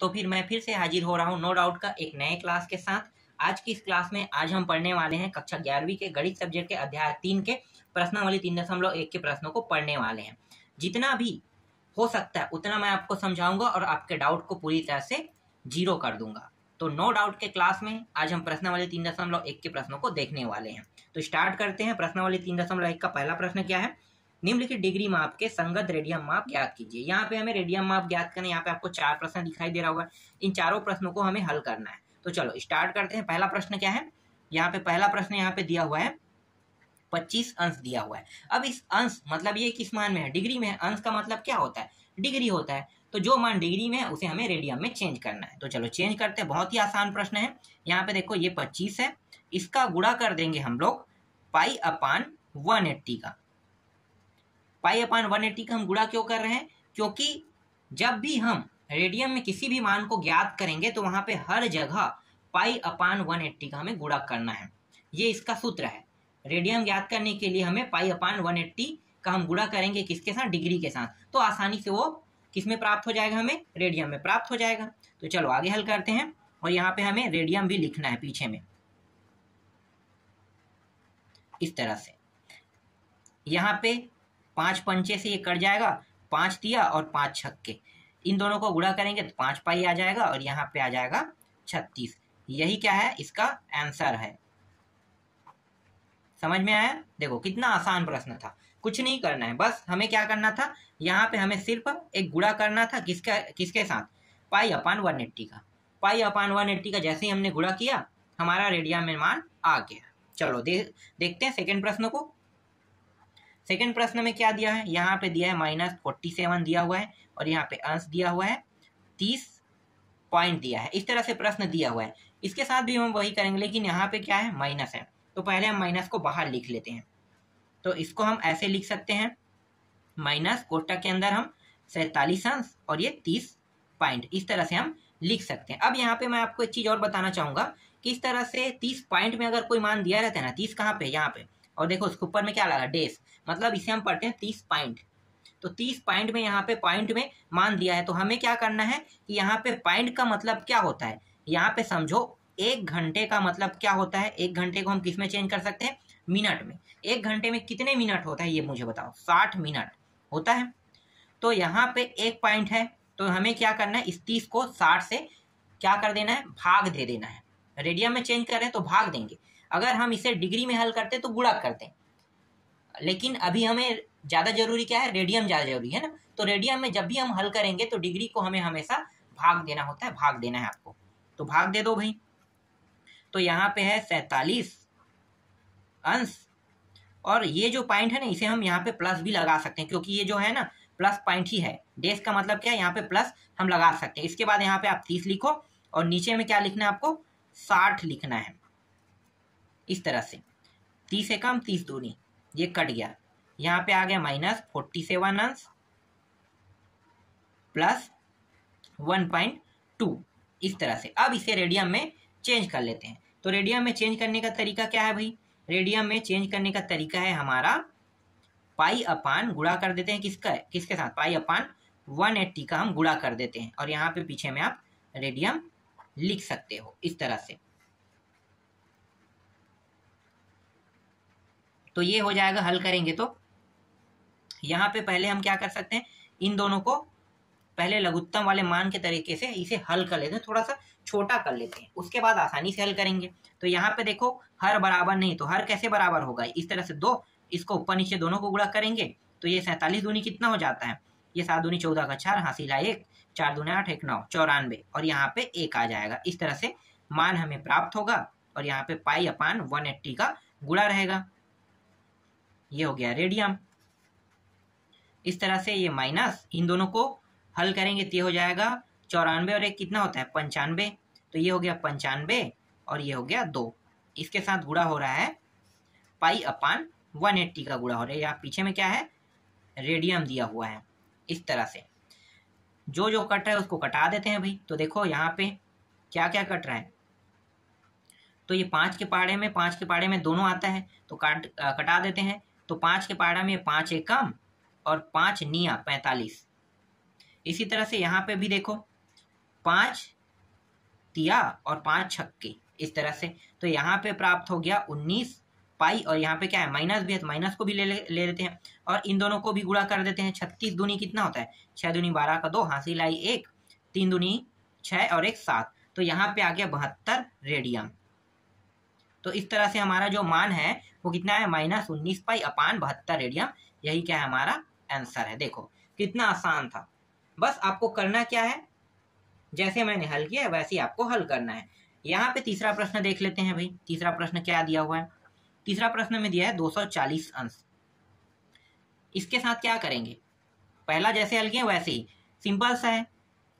तो फिर मैं फिर से हाजिर हो रहा हूँ नो डाउट का एक नए क्लास के साथ। आज की इस क्लास में आज हम पढ़ने वाले हैं कक्षा 11वीं के गणित सब्जेक्ट के अध्याय 3 के प्रश्नावली 3.1 के प्रश्नों को पढ़ने वाले हैं। जितना भी हो सकता है उतना मैं आपको समझाऊंगा और आपके डाउट को पूरी तरह से जीरो कर दूंगा। तो नो डाउट के क्लास में आज हम प्रश्नावली 3.1 के प्रश्नों को देखने वाले हैं। तो स्टार्ट करते हैं। प्रश्नावली 3.1 का पहला प्रश्न क्या है? निम्नलिखित डिग्री माप के संगत रेडियम माप ज्ञात कीजिए। यहाँ पे हमें रेडियम माप ज्ञात करना है। यहाँ पे आपको 4 प्रश्न दिखाई दे रहा होगा, इन चारों प्रश्नों को हमें हल करना है। तो चलो स्टार्ट करते हैं। पहला प्रश्न क्या है? यहाँ पे पहला प्रश्न यहाँ पे दिया हुआ है 25 अंश दिया हुआ है। अब इस अंश मतलब ये किस मान में है? डिग्री में है। अंश का मतलब क्या होता है? डिग्री होता है। तो जो मान डिग्री में है उसे हमें रेडियन में चेंज करना है। तो चलो चेंज करते हैं। बहुत ही आसान प्रश्न है। यहाँ पे देखो ये 25 है, इसका गुणा कर देंगे हम लोग पाई अपान 180 का। पाई अपान 180 का हम गुणा क्यों कर रहे हैं? क्योंकि जब भी हम रेडियन में किसी भी मान को ज्ञात करेंगे तो वहां पे हर जगह पाई अपान 180 का हमें गुणा करना है। ये इसका सूत्र है। रेडियन ज्ञात करने के लिए हमें पाई अपान 180 का हम गुणा करेंगे किसके साथ? डिग्री के साथ। तो आसानी से वो किस में प्राप्त हो जाएगा? हमें रेडियन में प्राप्त हो जाएगा। तो चलो आगे हल करते हैं। और यहाँ पे हमें रेडियन भी लिखना है पीछे में इस तरह से। यहाँ पे 5 पंचे से ये कट जाएगा, 5 तिया और 5 छक्के, इन दोनों को गुणा करेंगे तो 5 पाई आ जाएगा और यहाँ पे आ जाएगा 36। यही क्या है? इसका आंसर है। समझ में आया? देखो कितना आसान प्रश्न था। कुछ नहीं करना है, बस हमें क्या करना था? यहाँ पे हमें सिर्फ एक गुणा करना था किसके साथ? पाई अपान 180 का। पाई अपान 180 का जैसे ही हमने गुणा किया हमारा रेडियन में मान आ गया। चलो देखते हैं सेकंड प्रश्न को। सेकंड प्रश्न में क्या दिया है? यहाँ पे दिया है -47 दिया हुआ है और यहाँ पे अंश दिया हुआ है 30 पॉइंट दिया है। इस तरह से प्रश्न दिया हुआ है। इसके साथ भी हम वही करेंगे, लेकिन यहाँ पे क्या है? माइनस है। तो पहले हम माइनस को बाहर लिख लेते हैं। तो इसको हम ऐसे लिख सकते हैं, माइनस कोष्ठा के अंदर हम 47 अंश और ये 30 पॉइंट, इस तरह से हम लिख सकते हैं। अब यहाँ पे मैं आपको एक चीज और बताना चाहूंगा। किस तरह से 30 पॉइंट में अगर कोई मान दिया रहता है ना, 30 कहाँ पे? यहाँ पे। और देखो उसके ऊपर में क्या लगा? डेस, मतलब इसे हम पढ़ते हैं 30 पॉइंट। तो 30 पॉइंट में यहाँ पे पॉइंट में मान दिया है। तो हमें क्या करना है कि यहाँ पे पॉइंट का मतलब क्या होता है? यहाँ पे समझो 1 घंटे का मतलब क्या होता है? 1 घंटे को हम किस में चेंज कर सकते हैं? मिनट में। 1 घंटे में कितने मिनट होता है ये मुझे बताओ? 60 मिनट होता है। तो यहाँ पे 1 पॉइंट है, तो हमें क्या करना है? इस 30 को 60 से क्या कर देना है? भाग दे देना है। रेडियन में चेंज कर रहे हैं तो भाग देंगे। अगर हम इसे डिग्री में हल करते तो गुणा करते हैं, लेकिन अभी हमें ज़्यादा जरूरी क्या है? रेडियन ज़्यादा जरूरी है ना। तो रेडियन में जब भी हम हल करेंगे तो डिग्री को हमें हमेशा भाग देना होता है। भाग देना है आपको, तो भाग दे दो भाई। तो यहाँ पे है 47 अंश और ये जो पॉइंट है ना इसे हम यहाँ पे प्लस भी लगा सकते हैं, क्योंकि ये जो है ना प्लस पॉइंट ही है। डेस का मतलब क्या है? यहाँ पे प्लस हम लगा सकते हैं। इसके बाद यहाँ पे आप 30 लिखो और नीचे में क्या लिखना है आपको? 60 लिखना है। इस तरह से 30 एकम 30 दूनी, ये कट गया। यहाँ पे आ गया -47 अंश प्लस 1.2, इस तरह से। अब इसे रेडियन में चेंज कर लेते हैं। तो रेडियन में चेंज करने का तरीका क्या है भाई? रेडियन में चेंज करने का तरीका है हमारा पाई अपान गुणा कर देते हैं किसके साथ? पाई अपान 180 का हम गुणा कर देते हैं और यहाँ पे पीछे में आप रेडियन लिख सकते हो इस तरह से। तो ये हो जाएगा। हल करेंगे तो यहाँ पे पहले हम क्या कर सकते हैं? इन दोनों को पहले लघुत्तम वाले मान के तरीके से इसे हल कर लेते हैं, थोड़ा सा छोटा कर लेते हैं, उसके बाद आसानी से हल करेंगे। तो यहाँ पे देखो हर बराबर नहीं, तो हर कैसे बराबर होगा? इस तरह से 2, इसको ऊपर नीचे दोनों को गुणा करेंगे तो ये 47 दूनी कितना हो जाता है? ये 7 दूनी 14 का 4, हासिला 1, 4 दूने 8, 1, 9, 94 और यहाँ पे 1 आ जाएगा। इस तरह से मान हमें प्राप्त होगा और यहाँ पे पाई अपान 180 का गुणा रहेगा। ये हो गया रेडियन। इस तरह से ये माइनस, इन दोनों को हल करेंगे तो हो जाएगा 94 और 1 कितना होता है? 95। तो ये हो गया 95 और ये हो गया 2। इसके साथ गुणा हो रहा है पाई अपान 180 का गुणा हो रहा है। यहाँ पीछे में क्या है? रेडियन दिया हुआ है। इस तरह से जो जो कट रहा है उसको कटा देते हैं भाई। तो देखो यहाँ पे क्या क्या कट रहा है? तो ये 5 के पाड़े में दोनों आता है तो कटा देते हैं। तो 5 के पाड़ा में 5 एकम और 5 निया 45। इसी तरह से यहाँ पे भी देखो पांच तिया और पांच छक्के, इस तरह से। तो यहाँ पे प्राप्त हो गया 19 पाई, और यहाँ पे क्या है माइनस भी है, तो माइनस को भी ले लेते हैं और इन दोनों को भी गुणा कर देते हैं। 36 दूनी कितना होता है, 6 दूनी 12 का 2 हासिल आई 1, 3 दूनी 6 और 1 7, तो यहाँ पे आ गया 72 रेडियन। तो इस तरह से हमारा जो मान है वो कितना है -19 पाई अपान 72 रेडियन, यही क्या है हमारा आंसर है। देखो कितना आसान था, बस आपको करना क्या है, जैसे मैंने हल किया है वैसे ही आपको हल करना है। यहाँ पे तीसरा प्रश्न देख लेते हैं भाई, तीसरा प्रश्न क्या दिया हुआ है। तीसरा प्रश्न में दिया है 240 अंश। इसके साथ क्या करेंगे, पहला जैसे हल किया वैसे ही सिंपल सा है,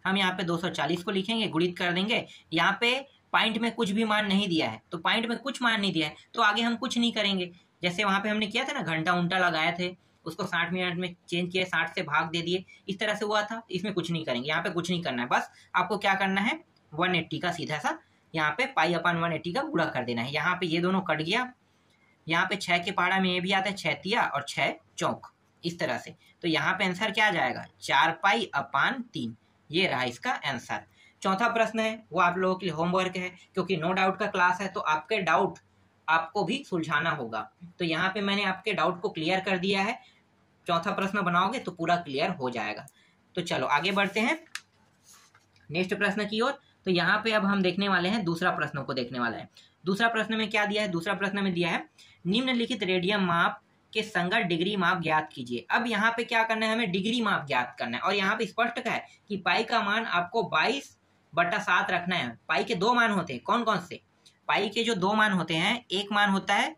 हम यहाँ पे 240 को लिखेंगे, गुणित कर देंगे। यहाँ पे पॉइंट में कुछ भी मान नहीं दिया है, तो पॉइंट में कुछ मान नहीं दिया है तो आगे हम कुछ नहीं करेंगे। जैसे वहाँ पे हमने किया था ना, घंटा उंटा लगाए थे, उसको 60 मिनट में चेंज किया, 60 से भाग दे दिए, इस तरह से हुआ था। इसमें कुछ नहीं करेंगे, यहाँ पे कुछ नहीं करना है, बस आपको क्या करना है 180 का सीधा सा यहाँ पे पाई अपन 180 का गुणा कर देना है। यहाँ पे ये दोनों कट गया, यहाँ पे 6 के पहाड़ा में ये भी आता है 6 तिया और 6 चौक, इस तरह से। तो यहाँ पे आंसर क्या आ जाएगा 4 पाई अपान 3, ये रहा इसका आंसर। चौथा प्रश्न है वो आप लोगों के लिए होमवर्क है, क्योंकि नो डाउट का क्लास है तो आपके डाउट आपको भी सुलझाना होगा। तो यहाँ पे मैंने आपके डाउट को क्लियर कर दिया है, चौथा प्रश्न बनाओगे तो पूरा क्लियर हो जाएगा। तो चलो आगे बढ़ते हैं नेक्स्ट प्रश्न की ओर। तो यहाँ पे अब हम देखने वाले हैं दूसरा प्रश्न को देखने वाला है। दूसरा प्रश्न में क्या दिया है, दूसरा प्रश्न में दिया है निम्नलिखित रेडियन माप के संगत डिग्री माप ज्ञात कीजिए। अब यहाँ पे क्या करना है, हमें डिग्री माप ज्ञात करना है। और यहाँ पे स्पष्ट है कि पाई का मान आपको 22/7 रखना है। पाई के दो मान होते हैं, कौन कौन से, पाई के जो दो मान होते हैं, एक मान होता है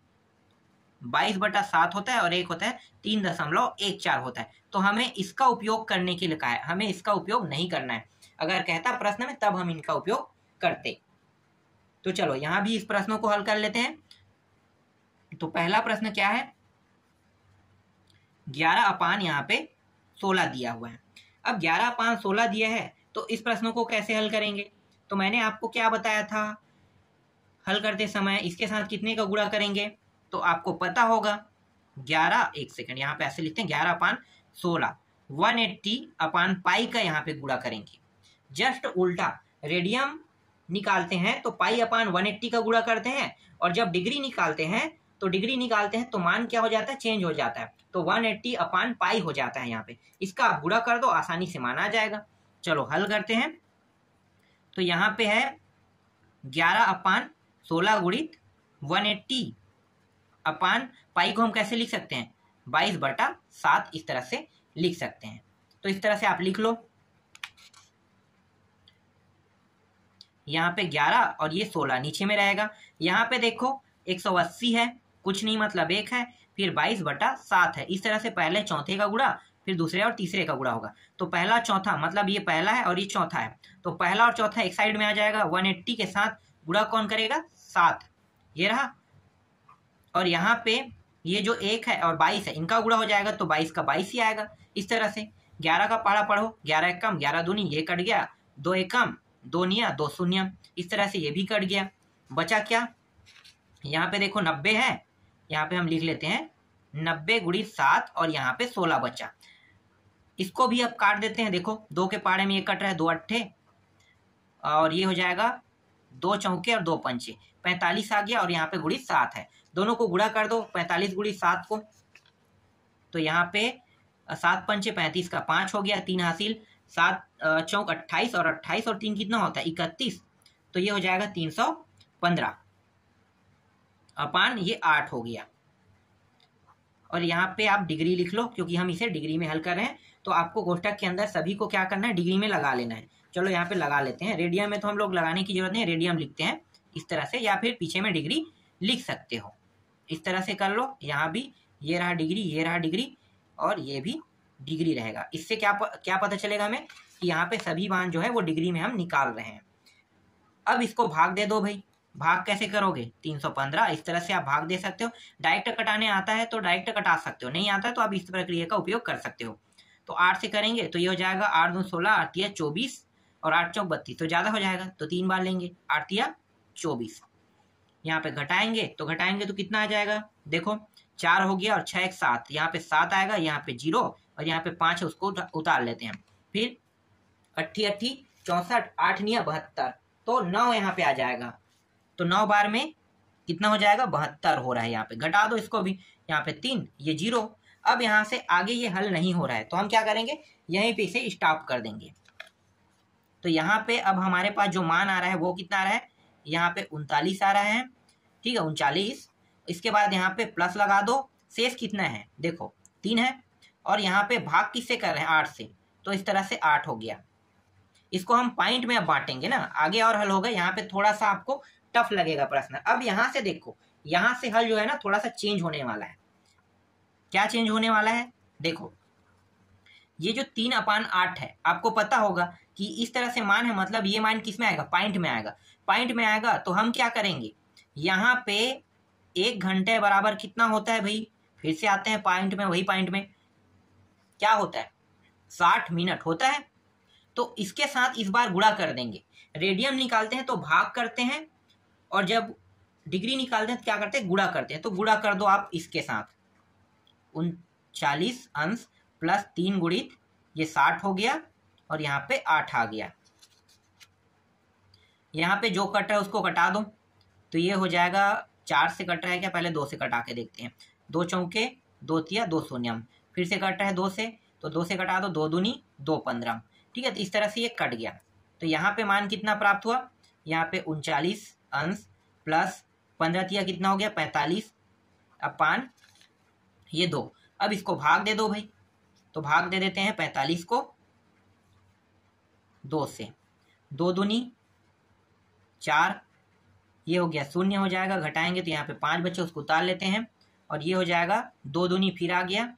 22/7 होता है और एक होता है 3.14 होता है। तो हमें इसका उपयोग करने के लिए कहा है, हमें इसका उपयोग नहीं करना है। अगर कहता प्रश्न में तब हम इनका उपयोग करते। तो चलो यहाँ भी इस प्रश्नों को हल कर लेते हैं। तो पहला प्रश्न क्या है, 11 अपान यहाँ पे 16 दिया हुआ है। अब 11 अपान 16 दिया है तो इस प्रश्नों को कैसे हल करेंगे। तो मैंने आपको क्या बताया था, हल करते समय इसके साथ कितने का गुणा करेंगे, तो आपको पता होगा 11, एक सेकंड यहाँ पे ऐसे लिखते हैं 11 अपान 16, 180 अपान पाई का यहाँ पे गुणा करेंगे। जस्ट उल्टा, रेडियम निकालते हैं तो पाई अपान 180 का गुणा करते हैं, और जब डिग्री निकालते हैं तो मान क्या हो जाता है, चेंज हो जाता है, तो 180 अपान पाई हो जाता है। यहाँ पे इसका आप गुणा कर दो, आसानी से मान आ जाएगा। चलो हल करते हैं। तो यहाँ पे है 11 अपान 16 गुणित 180 अपान पाई को हम कैसे लिख सकते हैं, 22/7, इस तरह से लिख सकते हैं। तो इस तरह से आप लिख लो, यहाँ पे 11 और ये 16 नीचे में रहेगा। यहाँ पे देखो 180 है, कुछ नहीं मतलब 1 है, फिर 22/7 है। इस तरह से पहले चौथे का गुणा, फिर दूसरे और तीसरे का गुणा होगा। तो पहला चौथा, मतलब ये पहला है और ये चौथा है, तो पहला और चौथा एक साइड में आ जाएगा। 180 के साथ गुणा कौन करेगा, 7, ये रहा। और यहाँ पे ये जो 1 है और 22 है, इनका गुणा हो जाएगा तो 22 का 22 ही आएगा। इस तरह से 11 का पाड़ा पढ़ो, 11 एकम 11 दूनी, ये कट गया, 2 एकम 2 निया 2 शून्य, इस तरह से ये भी कट गया। बचा क्या, यहाँ पे देखो 90 है, यहाँ पे हम लिख लेते हैं 90 गुणित 7 और यहाँ पे 16 बचा। इसको भी अब काट देते हैं, देखो 2 के पाड़े में ये कट रहा है, 2 अट्ठे और ये हो जाएगा 2 चौके और 2 पंचे, 45 आ गया। और यहाँ पे गुणित 7 है, दोनों को गुणा कर दो, 45 गुणित 7 को, तो यहाँ पे 7 पंचे 35 का 5 हो गया, 3 हासिल, 7 चौक 28 और 28 और 3 कितना होता है, 31, तो ये हो जाएगा 315 अपान ये 8 हो गया। और यहाँ पे आप डिग्री लिख लो, क्योंकि हम इसे डिग्री में हल कर रहे हैं तो आपको कोष्ठक के अंदर सभी को क्या करना है, डिग्री में लगा लेना है। चलो यहाँ पे लगा लेते हैं, रेडियन में तो हम लोग लगाने की जरूरत नहीं, रेडियन लिखते हैं इस तरह से, या फिर पीछे में डिग्री लिख सकते हो, इस तरह से कर लो। यहाँ भी ये रहा डिग्री, ये रहा डिग्री और ये भी डिग्री रहेगा। इससे क्या पता चलेगा हमें कि यहाँ पे सभी मान जो है वो डिग्री में हम निकाल रहे हैं। अब इसको भाग दे दो भाई, भाग कैसे करोगे, 315, इस तरह से आप भाग दे सकते हो। डायरेक्ट कटाने आता है तो डायरेक्ट कटा सकते हो, नहीं आता है तो आप इस प्रक्रिया का उपयोग कर सकते हो। तो 8 से करेंगे तो ये हो जाएगा 8 दूनी 16, 8 तिया 24 और 8 चौक 32, तो ज़्यादा हो जाएगा तो 3 बार लेंगे, 8 तिया 24। यहाँ पे घटाएंगे तो कितना आ जाएगा, देखो 4 हो गया और 6 1 7, यहाँ पे 7 आएगा, यहाँ पे 0 और यहाँ पे 5 है, उसको उतार लेते हैं। फिर 88 64 8 9 72, तो 9 यहाँ पे आ जाएगा। तो 9 बार में कितना हो जाएगा, 72 हो रहा है। यहाँ पे घटा दो इसको भी, यहाँ पे 3 ये 0। अब यहाँ से आगे ये हल नहीं हो रहा है तो हम क्या करेंगे, यहीं पे इसे स्टॉप कर देंगे। तो यहाँ पे अब हमारे पास जो मान आ रहा है वो कितना आ रहा है, यहाँ पे 39 आ रहा है, ठीक है 39। इसके बाद यहाँ पे प्लस लगा दो, शेष कितना है देखो 3 है, और यहाँ पे भाग किससे कर रहे हैं 8 से, तो इस तरह से 8 हो गया। इसको हम पॉइंट में अब बांटेंगे ना, आगे और हल होगा। यहाँ पे थोड़ा सा आपको टफ लगेगा प्रश्न। अब यहाँ से देखो, यहाँ से हल जो है ना थोड़ा सा चेंज होने वाला है। क्या चेंज होने वाला है देखो, ये जो 3/8 है आपको पता होगा कि इस तरह से मान है, मतलब ये मान किस में आएगा, पॉइंट में आएगा। पॉइंट में आएगा तो हम क्या करेंगे, यहाँ पे 1 घंटे बराबर कितना होता है भाई, फिर से आते हैं पॉइंट में, वही पॉइंट में क्या होता है 60 मिनट होता है। तो इसके साथ इस बार गुणा कर देंगे। रेडियन निकालते हैं तो भाग करते हैं, और जब डिग्री निकालते हैं तो क्या करते हैं, गुणा करते हैं। तो गुणा कर दो आप इसके साथ, 39 अंश प्लस 3 गुणित ये 60 हो गया, और यहाँ पे 8 आ गया। यहाँ पे जो कट रहा है उसको कटा दो, तो ये हो जाएगा 4 से कट रहा है क्या, पहले 2 से कटा के देखते हैं। 2 चौके 2 तिया 2 शून्यम, फिर से कट रहा है 2 से, तो 2 से कटा दो, 2 दूनी 2 15, ठीक है। तो इस तरह से ये कट गया। तो यहाँ पे मान कितना प्राप्त हुआ, यहाँ पे 39 अंश प्लस 15 तिया कितना हो गया 45, अपान ये 2। अब इसको भाग दे दो भाई, तो भाग दे देते हैं 45 को 2 से, 2 दूनी 4 ये हो गया 0 हो जाएगा। घटाएंगे तो यहाँ पे 5 बचे, उसको उतार लेते हैं, और ये हो जाएगा 2 दूनी फिर आ गया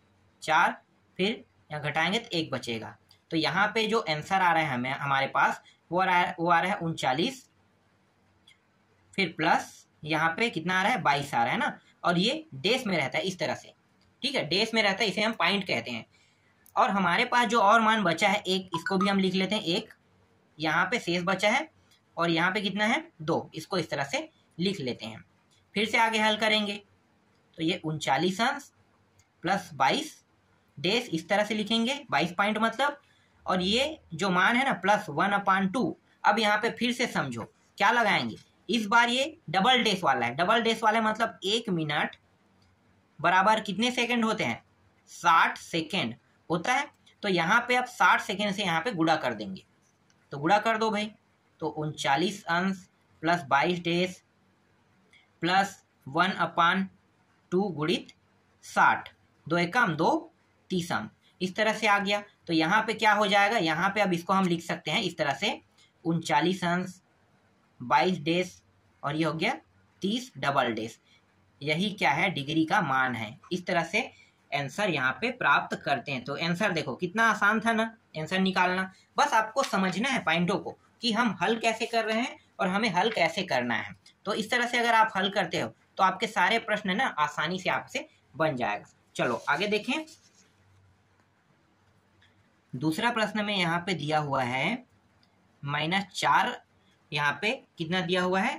4, फिर यहाँ घटाएंगे तो 1 बचेगा। तो यहाँ पे जो आंसर आ रहा है हमें, हमारे पास वो आ रहा है 39, फिर प्लस यहाँ पे कितना आ रहा है 22 आ रहा है ना, और ये डेस में रहता है इस तरह से, ठीक है डेस में रहता है, इसे हम पॉइंट कहते हैं। और हमारे पास जो और मान बचा है 1, इसको भी हम लिख लेते हैं 1, यहाँ पे शेष बचा है, और यहाँ पे कितना है 2, इसको इस तरह से लिख लेते हैं। फिर से आगे हल करेंगे तो ये 39 अंश प्लस 22 डेस इस तरह से लिखेंगे, 22 पॉइंट मतलब, और ये जो मान है ना प्लस 1/2। अब यहाँ पे फिर से समझो क्या लगाएंगे, इस बार ये डबल डेस वाला है। डबल डेस वाला है मतलब 1 मिनट बराबर कितने सेकंड होते हैं, 60 सेकंड होता है। तो यहाँ पे आप 60 सेकंड से यहाँ पे गुणा कर देंगे, तो गुणा कर दो भाई, तो 39 अंश प्लस 22 डेस प्लस 1/2 गुणित 60, 2 एकम 2 तीसम, इस तरह से आ गया। तो यहाँ पे क्या हो जाएगा, यहाँ पे अब इसको हम लिख सकते हैं इस तरह से 39 अंश 22 डेस, और ये हो गया 30 डबल डेस, यही क्या है डिग्री का मान है। इस तरह से आंसर यहाँ पे प्राप्त करते हैं। तो आंसर देखो कितना आसान था ना आंसर निकालना, बस आपको समझना है पॉइंटों को कि हम हल कैसे कर रहे हैं और हमें हल कैसे करना है। तो इस तरह से अगर आप हल करते हो तो आपके सारे प्रश्न ना आसानी से आपसे बन जाएगा। चलो आगे देखें, दूसरा प्रश्न में यहाँ पे दिया हुआ है -4, यहाँ पे कितना दिया हुआ है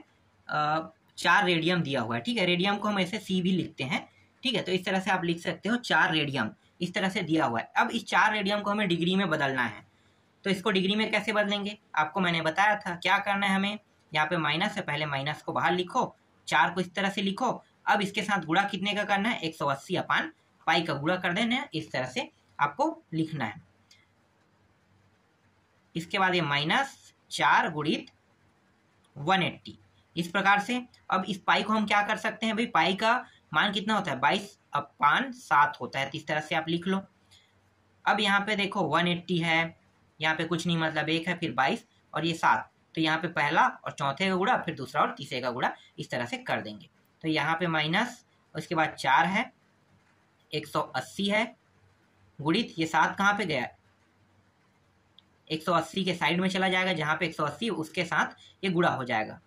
4 रेडियम दिया हुआ है, ठीक है। रेडियम को हम ऐसे सी भी लिखते हैं, ठीक है। तो इस तरह से आप लिख सकते हो 4 रेडियम इस तरह से दिया हुआ है। अब इस 4 रेडियम को हमें डिग्री में बदलना है, तो इसको डिग्री में कैसे बदलेंगे, आपको मैंने बताया था क्या करना है हमें। यहाँ पे माइनस है, पहले माइनस को बाहर लिखो, 4 को इस तरह से लिखो। अब इसके साथ गुणा कितने का करना है, 180/π का गुणा कर देना है, इस तरह से आपको लिखना है। इसके बाद ये -4 गुणित 180, इस प्रकार से। अब इस पाई को हम क्या कर सकते हैं भाई, पाई का मान कितना होता है 22/7 होता है, तो इस तरह से आप लिख लो। अब यहाँ पे देखो 180 है, यहाँ पे कुछ नहीं मतलब 1 है, फिर 22 और ये 7, तो यहाँ पे पहला और चौथे का गुणा, फिर दूसरा और तीसरे का गुणा, इस तरह से कर देंगे। तो यहाँ पे माइनस, उसके बाद 4 है, 180 है गुणित ये 7 कहाँ पे गया, 180 के साइड में चला जाएगा, जहाँ पे 180 उसके साथ ये गुणा हो जाएगा,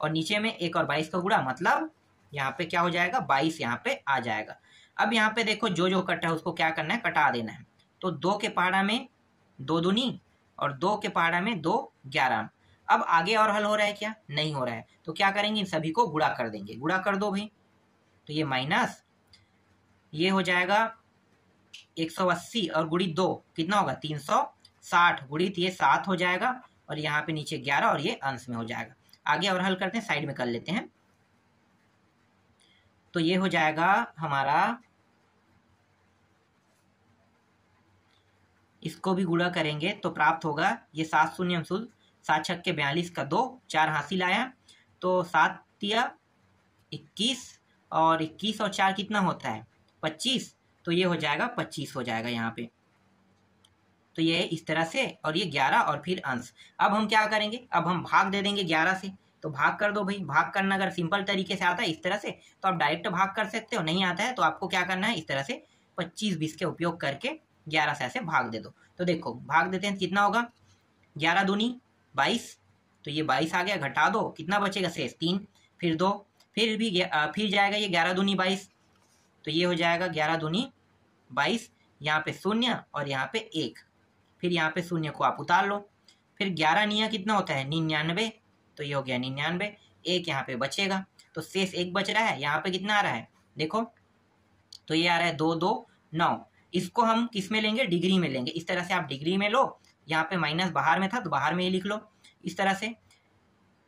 और नीचे में 1 और 22 का गुणा, मतलब यहाँ पे क्या हो जाएगा 22 यहाँ पे आ जाएगा। अब यहाँ पे देखो जो कट रहा है उसको क्या करना है, कटा देना है। तो 2 के पहाड़ा में 2 दूनी और 2 के पहाड़ा में 2 11। अब आगे और हल हो रहा है क्या, नहीं हो रहा है, तो क्या करेंगे इन सभी को गुणा कर देंगे। गुणा कर दो भाई, तो ये माइनस, ये हो जाएगा 180 और गुणित 2 कितना होगा 360 गुणित ये 7 हो जाएगा, और यहाँ पे नीचे 11 और ये अंश में हो जाएगा। आगे और हल करते हैं, साइड में कर लेते हैं। तो ये हो जाएगा हमारा, इसको भी गुणा करेंगे तो प्राप्त होगा ये 7 शून्य शुद्ध 7 छक्के 42 का 2, 4 हासिल आया तो 7 या 21 और 21 और 4 कितना होता है 25, तो ये हो जाएगा 25 हो जाएगा यहाँ पे। तो ये इस तरह से, और ये 11 और फिर अंश। अब हम क्या करेंगे, अब हम भाग दे देंगे 11 से, तो भाग कर दो भाई। भाग करना अगर सिंपल तरीके से आता है इस तरह से तो आप डायरेक्ट भाग कर सकते हो, नहीं आता है तो आपको क्या करना है इस तरह से 25-20 के उपयोग करके 11 से ऐसे भाग दे दो। तो देखो भाग देते हैं कितना होगा, 11 दूनी 22, तो ये 22 आ गया, घटा दो कितना बचेगा शेष 3, फिर 2, फिर भी फिर जाएगा ये 11 दूनी 22, तो ये हो जाएगा 11 दूनी 22, यहाँ पे 0 और यहाँ पे 1, फिर यहाँ पे 0 को आप उतार लो, फिर 11 निया कितना होता है 99, तो ये हो गया 99, 1 यहाँ पे बचेगा तो शेष 1 बच रहा है। यहाँ पे कितना आ रहा है देखो, तो ये आ रहा है 2 2 9। इसको हम किस में लेंगे, डिग्री में लेंगे। इस तरह से आप डिग्री में लो, यहाँ पे माइनस बाहर में था तो बाहर में ही लिख लो इस तरह से।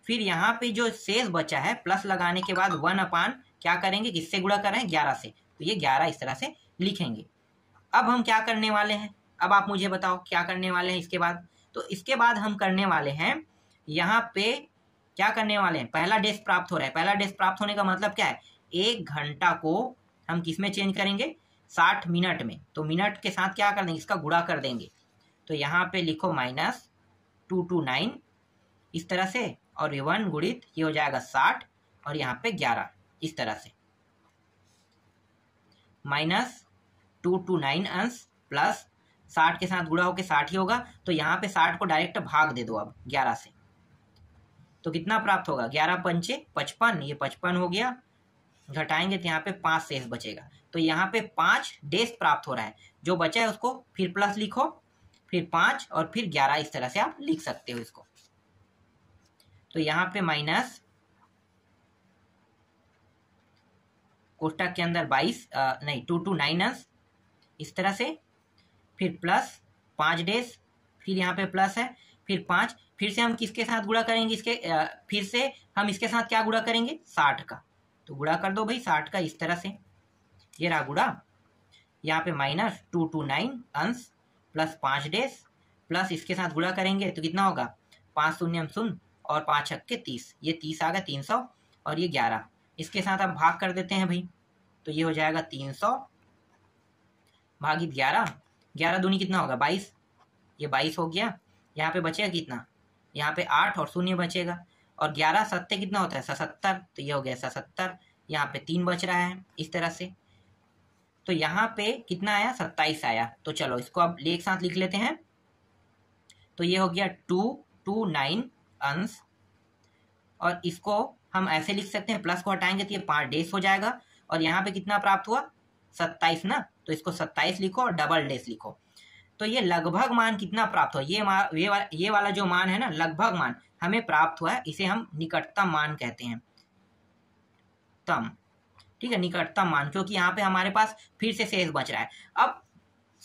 फिर यहाँ पे जो शेष बचा है प्लस लगाने के बाद 1 अपान क्या करेंगे, किससे गुणा कर रहे हैं 11 से, तो ये 11 इस तरह से लिखेंगे। अब हम क्या करने वाले हैं, अब आप मुझे बताओ क्या करने वाले हैं इसके बाद। तो इसके बाद हम करने वाले हैं यहाँ पे क्या करने वाले हैं, पहला डेश प्राप्त हो रहा है, पहला डेश प्राप्त होने का मतलब क्या है, 1 घंटा को हम किस में चेंज करेंगे 60 मिनट में, तो मिनट के साथ क्या कर देंगे इसका गुणा कर देंगे। तो यहाँ पे लिखो -229 इस तरह से, और ये 1 गुणित ये हो जाएगा 60 और यहाँ पे 11 इस तरह से, -229 अंश प्लस 60 के साथ गुणा होके 60 ही होगा। तो यहाँ पे 60 को डायरेक्ट भाग दे दो अब 11 से, तो कितना प्राप्त होगा 11 पंचे 55, ये 55 हो गया, घटाएंगे तो यहाँ पे 5 शेष बचेगा। तो यहाँ पे 5 डेश प्राप्त हो रहा है, जो बचा है उसको फिर प्लस लिखो, फिर 5 और फिर 11 इस तरह से आप लिख सकते हो इसको। तो यहाँ पे माइनस कोष्टक के अंदर 229 अंश इस तरह से, फिर प्लस 5 डेश, फिर यहाँ पे प्लस है, फिर 5, फिर से हम किसके साथ गुणा करेंगे इसके, फिर से हम इसके साथ क्या गुणा करेंगे 60 का, तो गुणा कर दो भाई 60 का इस तरह से, ये रहा गुणा। यहाँ पे -229 अंश प्लस 5 डेश प्लस इसके साथ गुणा करेंगे तो कितना होगा 5 शून्य शून्य और 5 छक्के 30, ये 30 आ गया 300 और ये 11, इसके साथ आप भाग कर देते हैं भाई, तो ये हो जाएगा 300 भागित 11, 11 दूनी कितना होगा 22, ये 22 हो गया, यहाँ पे बचेगा कितना यहाँ पे 8 और 0 बचेगा, और 11 सत्ते कितना होता है 77, तो ये हो गया 77, यहाँ पे 3 बच रहा है इस तरह से। तो यहाँ पे कितना आया 27 आया। तो चलो इसको अब एक साथ लिख लेते हैं, तो ये हो गया 229 अंश, और इसको हम ऐसे लिख सकते हैं प्लस को हटाएंगे तो ये 5 डेश हो जाएगा, और यहाँ पे कितना प्राप्त हुआ 27 ना, तो इसको 27 लिखो और डबल डेश लिखो। तो ये लगभग मान कितना प्राप्त हुआ, ये वाला जो मान है ना लगभग मान हमें प्राप्त हुआ है, इसे हम निकटतम मान कहते हैं तम, ठीक है निकटतम मान, क्योंकि यहाँ पे हमारे पास फिर से शेष बच रहा है। अब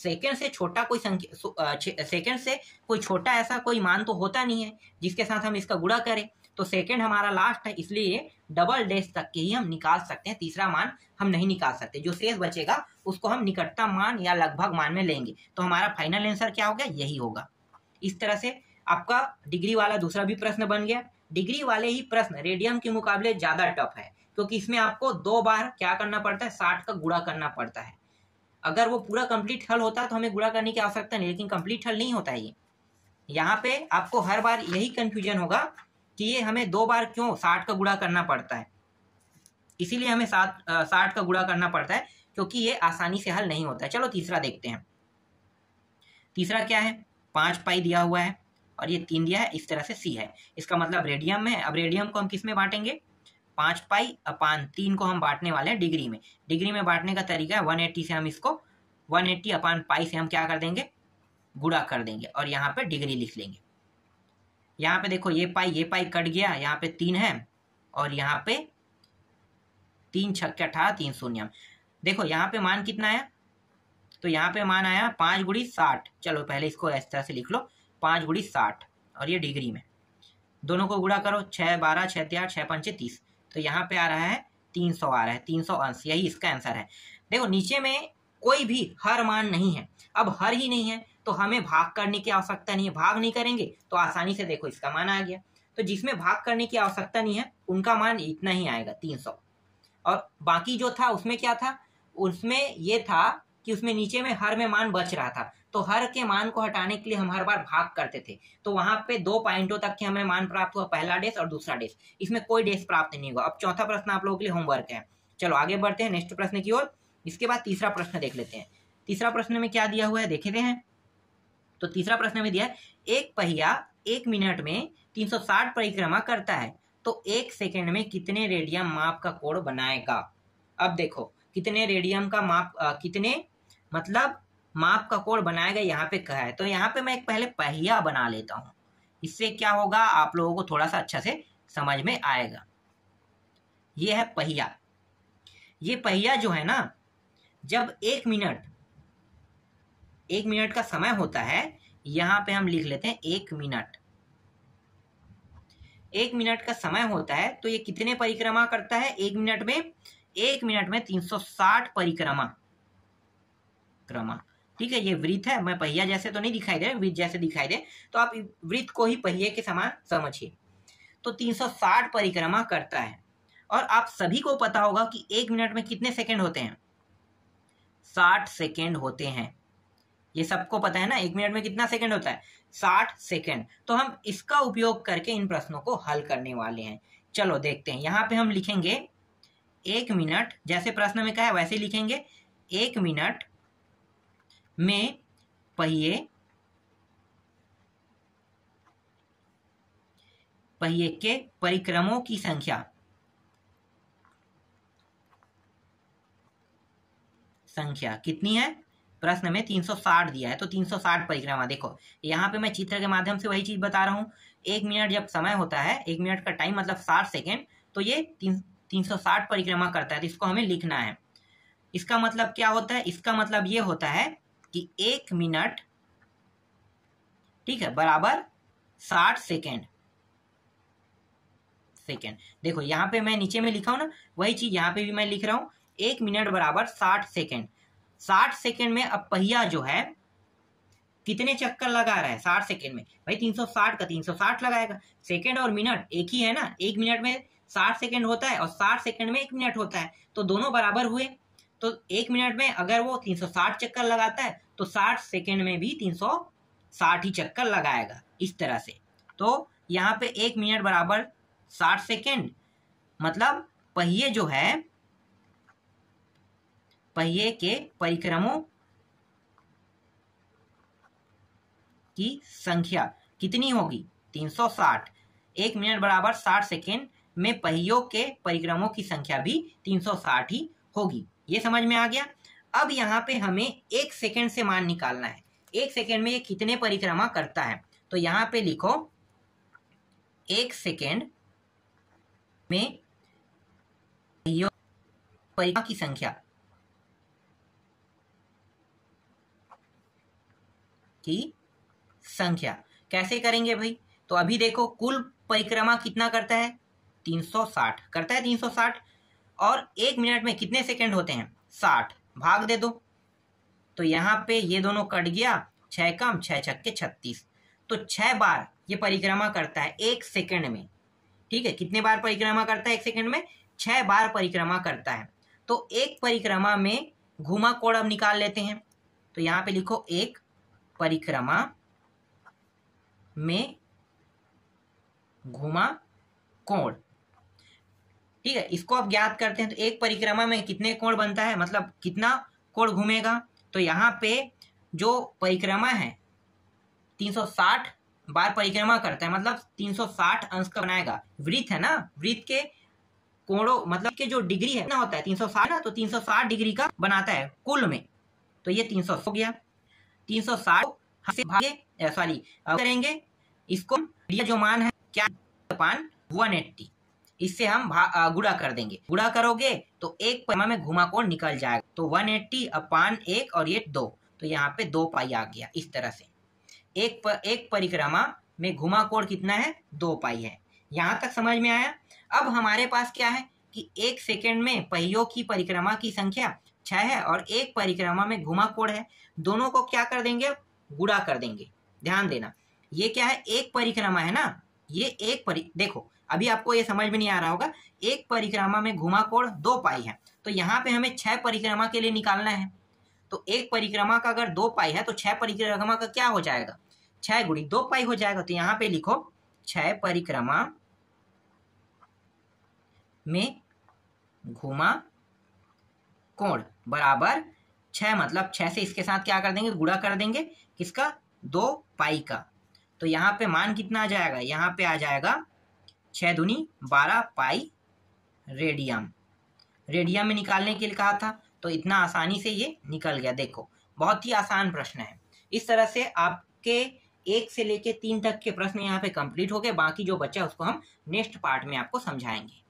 सेकंड से छोटा कोई संख्या, सेकंड से कोई छोटा ऐसा कोई मान तो होता नहीं है जिसके साथ हम इसका गुणा करें, तो सेकंड हमारा लास्ट है, इसलिए डबल डेश तक के ही हम निकाल सकते हैं, तीसरा मान हम नहीं निकाल सकते। जो शेष बचेगा उसको हम निकटतम मान या लगभग मान में लेंगे। तो हमारा फाइनल आंसर क्या होगा, यही होगा। इस तरह से आपका डिग्री वाला दूसरा भी प्रश्न बन गया। डिग्री वाले ही प्रश्न रेडियम के मुकाबले ज़्यादा टफ है, क्योंकि इसमें आपको 2 बार क्या करना पड़ता है 60 का गुणा करना पड़ता है। अगर वो पूरा कंप्लीट हल होता तो हमें गुणा करने की आवश्यकता नहीं, लेकिन कंप्लीट हल नहीं होता ये। यहाँ पे आपको हर बार यही कंफ्यूजन होगा कि ये हमें 2 बार क्यों 60 का गुणा करना पड़ता है, इसीलिए हमें 60 का गुणा करना पड़ता है, क्योंकि ये आसानी से हल नहीं होता है। चलो तीसरा देखते हैं, तीसरा क्या है, 5 पाई दिया हुआ है और ये 3 दिया है इस तरह से, सी है इसका मतलब रेडियम है। अब रेडियम को हम किस में बांटेंगे 5 पाई अपान 3 को हम बांटने वाले हैं डिग्री में। डिग्री में बांटने का तरीका है 180 से हम इसको 180 अपान पाई से हम क्या कर देंगे गुणा कर देंगे, और यहाँ पे डिग्री लिख लेंगे। यहाँ पे देखो ये पाई कट गया, यहाँ पे 3 है और यहाँ पे 3 छक्के 18 3 शून्य। देखो यहाँ पे मान कितना आया, तो यहाँ पे मान आया 5 गुणित 60। चलो पहले इसको इस तरह से लिख लो 5 गुणित 60 और ये डिग्री में, दोनों को गुणा करो, 6 12, 6 3 8, 6 5 30, तो यहाँ पे आ रहा है 300 आ रहा है, 300 अंश, यही इसका आंसर है। देखो नीचे में कोई भी हर मान नहीं है, अब हर ही नहीं है तो हमें भाग करने की आवश्यकता नहीं है, भाग नहीं करेंगे तो आसानी से देखो इसका मान आ गया, तो जिसमें भाग करने की आवश्यकता नहीं है उनका मान इतना ही आएगा 300, और बाकी जो था उसमें क्या था, उसमें ये था कि उसमें नीचे में हर में मान बच रहा था, तो हर के मान को हटाने के लिए हम हर बार भाग करते थे, तो वहां पे 2 पॉइंटों तक के हमें मान प्राप्त हुआ, पहला डेस और दूसरा डेस, इसमें कोई डेस प्राप्त नहीं हुआ। अब चौथा प्रश्न आप लोगों के लिए होमवर्क है, चलो आगे बढ़ते हैं नेक्स्ट प्रश्न की ओर। इसके बाद तीसरा प्रश्न देख लेते हैं, तीसरा प्रश्न में क्या दिया हुआ है देखते हैं। तो तीसरा प्रश्न में दिया है एक पहिया 1 मिनट में 360 परिक्रमा करता है तो 1 सेकेंड में कितने रेडियम माप का कोण बनाएगा। अब देखो कितने रेडियम का माप कितने मतलब माप का कोण बनाएगा यहाँ पे कहा है, तो यहाँ पे मैं एक पहले पहिया बना लेता हूँ, इससे क्या होगा आप लोगों को थोड़ा सा अच्छा से समझ में आएगा। ये है पहिया, ये पहिया जो है ना, जब 1 मिनट का समय होता है, यहाँ पे हम लिख लेते हैं 1 मिनट का समय होता है, तो ये कितने परिक्रमा करता है 1 मिनट में, 1 मिनट में 360 परिक्रमा, ठीक है। ये वृत्त है, मैं पहिया जैसे तो नहीं दिखाई दे, वृत्त जैसे दिखाई दे तो आप वृत्त को ही पहिए के समान समझिए। तो 360 परिक्रमा करता है, और आप सभी को पता होगा कि 1 मिनट में कितने सेकंड होते हैं, 60 सेकंड होते हैं, ये सबको पता है ना, 1 मिनट में कितना सेकंड होता है 60 सेकंड। तो हम इसका उपयोग करके इन प्रश्नों को हल करने वाले हैं। चलो देखते हैं, यहाँ पे हम लिखेंगे 1 मिनट, जैसे प्रश्न में कहा है वैसे लिखेंगे, 1 मिनट में पहिए के परिक्रमों की संख्या कितनी है, प्रश्न में 360 दिया है तो 360 परिक्रमा। देखो यहाँ पे मैं चित्र के माध्यम से वही चीज बता रहा हूँ, 1 मिनट जब समय होता है, 1 मिनट का टाइम मतलब 60 सेकेंड, तो ये 360 परिक्रमा करता है, तो इसको हमें लिखना है। इसका मतलब क्या होता है, इसका मतलब ये होता है कि 1 मिनट, ठीक है, बराबर 60 सेकेंड। देखो यहाँ पे मैं नीचे में लिखा हूं ना, वही चीज यहाँ पे भी मैं लिख रहा हूँ, 1 मिनट बराबर 60 सेकेंड। 60 सेकेंड में अब पहिया जो है कितने चक्कर लगा रहा है 60 सेकेंड में, भाई 360 का 360 लगाएगा, सेकेंड और मिनट एक ही है ना, 1 मिनट में 60 सेकेंड होता है और 60 सेकेंड में 1 मिनट होता है, तो दोनों बराबर हुए। तो 1 मिनट में अगर वो 360 चक्कर लगाता है तो 60 सेकेंड में भी 360 ही चक्कर लगाएगा, इस तरह से। तो यहाँ पे 1 मिनट बराबर 60 सेकेंड, मतलब पहिए जो है पहिए के परिक्रमों की संख्या कितनी होगी 360, 1 मिनट बराबर 60 सेकेंड में पहियों के परिक्रमों की संख्या भी 360 ही होगी। ये समझ में आ गया। अब यहाँ पे हमें 1 सेकेंड से मान निकालना है, 1 सेकेंड में ये कितने परिक्रमा करता है, तो यहाँ पे लिखो 1 सेकेंड में पहियों परिक्रमा की संख्या कैसे करेंगे भाई, तो अभी देखो कुल परिक्रमा कितना करता है 360 करता है, 360, और 1 मिनट में कितने सेकंड होते हैं 60, भाग दे दो तो यहाँ पे ये दोनों कट गया, 6 कम 6 छक्के 36, तो 6 बार ये परिक्रमा करता है 1 सेकंड में, ठीक है। कितने बार परिक्रमा करता है 1 सेकंड में, 6 बार परिक्रमा करता है। तो एक परिक्रमा में घुमा कोण अब निकाल लेते हैं, तो यहाँ पे लिखो 1 परिक्रमा में घुमा कोण, ठीक है, इसको आप ज्ञात करते हैं। तो 1 परिक्रमा में कितने कोण बनता है, मतलब कितना कोण घूमेगा, तो यहाँ पे जो परिक्रमा है 360 बार परिक्रमा करता है, मतलब 360 अंश का बनाएगा, वृत्त है ना, वृत्त के कोणों मतलब के जो डिग्री है ना होता है 360 ना, तो 360 डिग्री का बनाता है कुल में, तो ये 300 हो गया, 360 से भागे सॉरी करेंगे इसको, ये जो मान है क्या 180, इससे हम गुणा कर देंगे, गुणा करोगे तो 1 परिक्रमा में घुमा कोण निकल जाएगा, तो 180 अपान 1 और ये 2, तो यहाँ पे 2 पाई आ गया। इस तरह से एक परिक्रमा में घुमा कोण कितना है 2 पाई है। यहाँ तक समझ में आया। अब हमारे पास क्या है कि 1 सेकेंड में पहियों की परिक्रमा की संख्या 6 है और 1 परिक्रमा में घुमा कोण है। दोनों को क्या कर देंगे, गुणा कर देंगे। ध्यान देना ये क्या है, 1 परिक्रमा है ना, ये देखो अभी आपको ये समझ में नहीं आ रहा होगा। 1 परिक्रमा में घुमा कोण 2 पाई है तो यहाँ पे हमें 6 परिक्रमा के लिए निकालना है। तो 1 परिक्रमा का अगर 2 पाई है तो 6 परिक्रमा का क्या हो जाएगा, 6 गुणा 2 पाई हो जाएगा। तो यहाँ पे लिखो 6 परिक्रमा में घुमा कोण बराबर 6, मतलब 6 से इसके साथ क्या कर देंगे, गुणा कर देंगे किसका, 2 पाई का। तो यहाँ पे मान कितना आ जाएगा, यहाँ पे आ जाएगा 6 दूनी 12 पाई रेडियम। रेडियम में निकालने के लिए कहा था तो इतना आसानी से ये निकल गया। देखो बहुत ही आसान प्रश्न है। इस तरह से आपके 1 से लेके 3 तक के प्रश्न यहाँ पे कंप्लीट हो गए। बाकी जो बचा उसको हम नेक्स्ट पार्ट में आपको समझाएंगे।